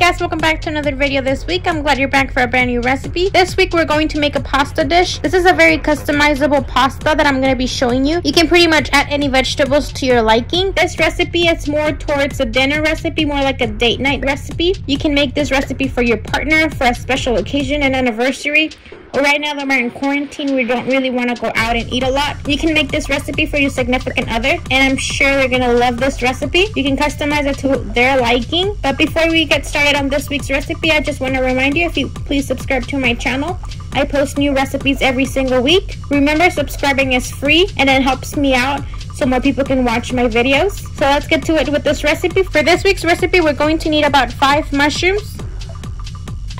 guys, welcome back to another video. This week I'm glad you're back for a brand new recipe. This week we're going to make a pasta dish. This is a very customizable pasta that I'm going to be showing you. You can pretty much add any vegetables to your liking. This recipe is more towards a dinner recipe, more like a date night recipe. You can make this recipe for your partner, for a special occasion, an anniversary. Right now that we're in quarantine, we don't really want to go out and eat a lot. You can make this recipe for your significant other, and I'm sure they're gonna love this recipe. You can customize it to their liking. But before we get started on this week's recipe, I just want to remind you, if you please subscribe to my channel. I post new recipes every single week. Remember, subscribing is free and it helps me out so more people can watch my videos. So let's get to it with this recipe. For this week's recipe, we're going to need about 5 mushrooms,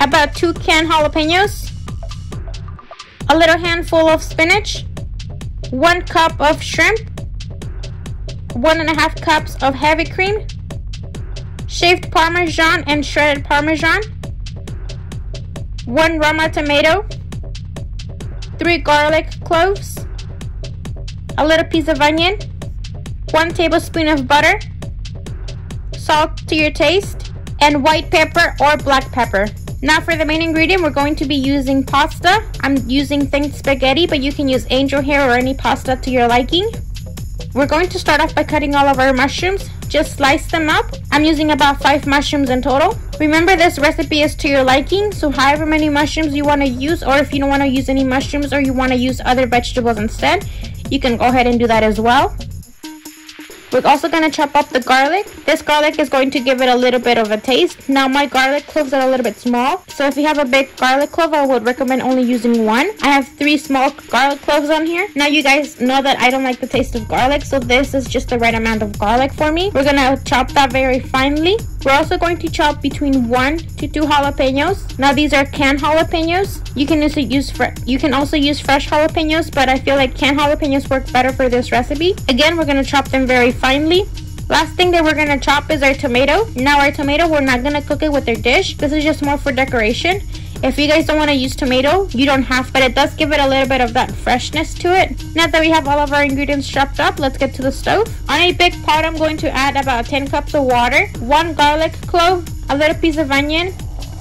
about 2 canned jalapenos, a little handful of spinach, 1 cup of shrimp, 1.5 cups of heavy cream, shaved parmesan and shredded parmesan, 1 Roma tomato, 3 garlic cloves, a little piece of onion, 1 tablespoon of butter, salt to your taste, and white pepper or black pepper. Now for the main ingredient, we're going to be using pasta. I'm using thin spaghetti, but you can use angel hair or any pasta to your liking. We're going to start off by cutting all of our mushrooms. Just slice them up. I'm using about 5 mushrooms in total. Remember, this recipe is to your liking, so however many mushrooms you want to use, or if you don't want to use any mushrooms or you want to use other vegetables instead, you can go ahead and do that as well. We're also going to chop up the garlic. This garlic is going to give it a little bit of a taste. Now my garlic cloves are a little bit small, so if you have a big garlic clove, I would recommend only using 1. I have 3 small garlic cloves on here. Now you guys know that I don't like the taste of garlic, so this is just the right amount of garlic for me. We're going to chop that very finely. We're also going to chop between 1 to 2 jalapenos. Now these are canned jalapenos. You can also use fresh jalapenos, but I feel like canned jalapenos work better for this recipe. Again, we're going to chop them very finely. Last thing that we're going to chop is our tomato. Now our tomato, we're not going to cook it with our dish. This is just more for decoration. If you guys don't want to use tomato, you don't have, but it does give it a little bit of that freshness to it. Now that we have all of our ingredients chopped up, let's get to the stove. On a big pot, I'm going to add about 10 cups of water, 1 garlic clove, a little piece of onion,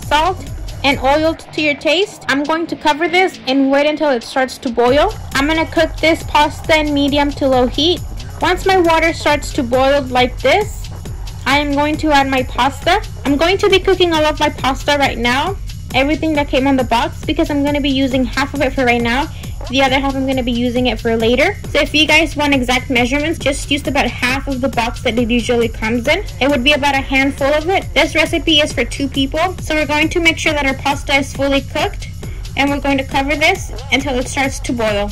salt, and oil to your taste. I'm going to cover this and wait until it starts to boil. I'm going to cook this pasta in medium to low heat. Once my water starts to boil like this, I am going to add my pasta. I'm going to be cooking all of my pasta right now, everything that came on the box, because I'm going to be using half of it for right now. The other half I'm going to be using it for later. So if you guys want exact measurements, just use about half of the box that it usually comes in. It would be about a handful of it. This recipe is for 2 people, so we're going to make sure that our pasta is fully cooked, and we're going to cover this until it starts to boil.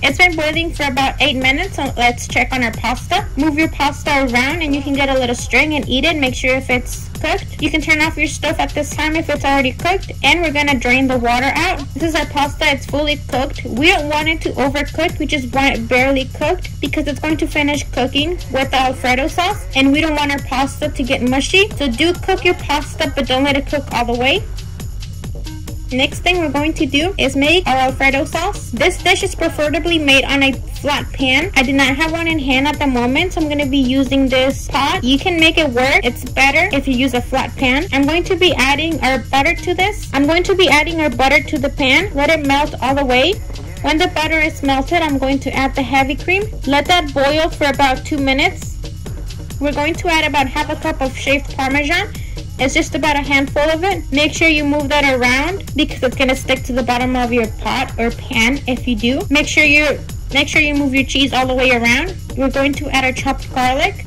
It's been boiling for about 8 minutes, so let's check on our pasta. Move your pasta around and you can get a little string and eat it. Make sure if it's cooked. You can turn off your stove at this time if it's already cooked, and we're going to drain the water out. This is our pasta. It's fully cooked. We don't want it to overcook. We just want it barely cooked because it's going to finish cooking with the Alfredo sauce, and we don't want our pasta to get mushy. So do cook your pasta, but don't let it cook all the way. Next thing we're going to do is make our Alfredo sauce. This dish is preferably made on a flat pan. I did not have one in hand at the moment, so I'm going to be using this pot. You can make it work. It's better if you use a flat pan. I'm going to be adding our butter to this. I'm going to be adding our butter to the pan. Let it melt all the way. When the butter is melted, I'm going to add the heavy cream. Let that boil for about 2 minutes. We're going to add about half a cup of shaved parmesan. It's just about a handful of it. Make sure you move that around because it's gonna stick to the bottom of your pot or pan if you do. Make sure you move your cheese all the way around. We're going to add our chopped garlic.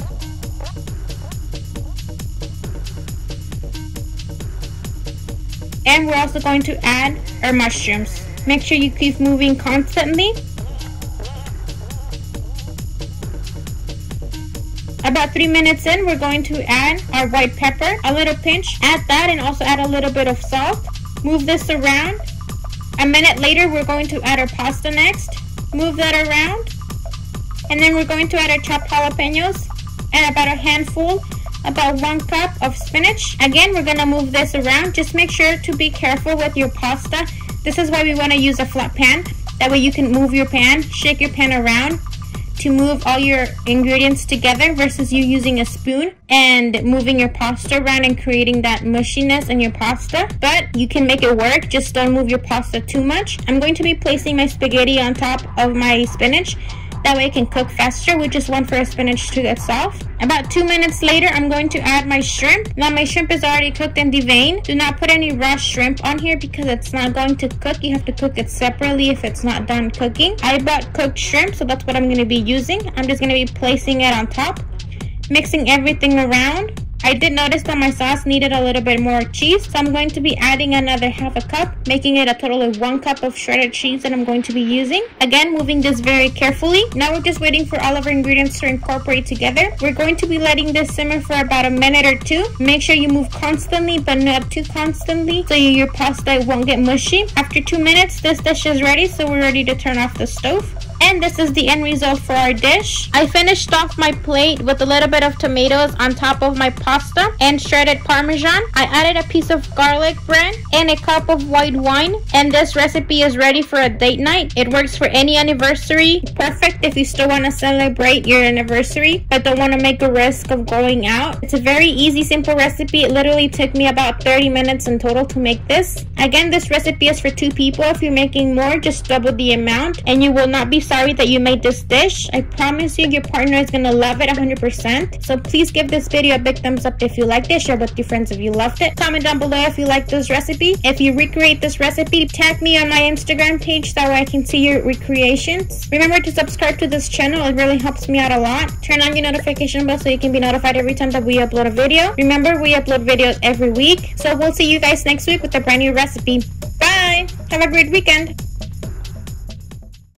And we're also going to add our mushrooms. Make sure you keep moving constantly. About 3 minutes in, we're going to add our white pepper, a little pinch. Add that and also add a little bit of salt. Move this around. A minute later, we're going to add our pasta next. Move that around. And then we're going to add our chopped jalapenos and about a handful, about 1 cup of spinach. Again, we're going to move this around. Just make sure to be careful with your pasta. This is why we want to use a flat pan. That way you can move your pan, shake your pan around to move all your ingredients together versus you using a spoon and moving your pasta around and creating that mushiness in your pasta. But you can make it work, just don't move your pasta too much. I'm going to be placing my spaghetti on top of my spinach. That way it can cook faster, which is one for a spinach to itself. About 2 minutes later, I'm going to add my shrimp. Now my shrimp is already cooked and deveined. Do not put any raw shrimp on here because it's not going to cook. You have to cook it separately if it's not done cooking. I bought cooked shrimp, so that's what I'm going to be using. I'm just going to be placing it on top, mixing everything around. I did notice that my sauce needed a little bit more cheese, so I'm going to be adding another half a cup, making it a total of 1 cup of shredded cheese that I'm going to be using. Again, moving this very carefully. Now we're just waiting for all of our ingredients to incorporate together. We're going to be letting this simmer for about 1 minute or 2. Make sure you move constantly, but not too constantly, so your pasta won't get mushy. After 2 minutes, this dish is ready, so we're ready to turn off the stove. And this is the end result for our dish. I finished off my plate with a little bit of tomatoes on top of my pasta and shredded parmesan. I added a piece of garlic bread and a cup of white wine. And this recipe is ready for a date night. It works for any anniversary. Perfect if you still want to celebrate your anniversary but don't want to make a risk of going out. It's a very easy, simple recipe. It literally took me about 30 minutes in total to make this. Again, this recipe is for 2 people. If you're making more, just double the amount and you will not be sorry that you made this dish. I promise you your partner is gonna love it 100%. So please give this video a big thumbs up if you liked it. Share with your friends if you loved it. Comment down below if you like this recipe. If you recreate this recipe, tag me on my Instagram page, that way I can see your recreations. Remember to subscribe to this channel, it really helps me out a lot. Turn on your notification bell so you can be notified every time that we upload a video. Remember, we upload videos every week. So we'll see you guys next week with a brand new recipe. Bye! Have a great weekend!